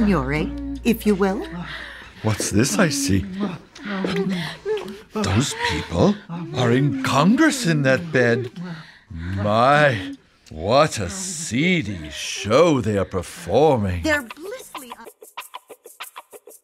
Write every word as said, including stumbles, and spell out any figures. signore, if you will. What's this I see? Those people are in Congress in that bed. My, what a seedy show they are performing. They're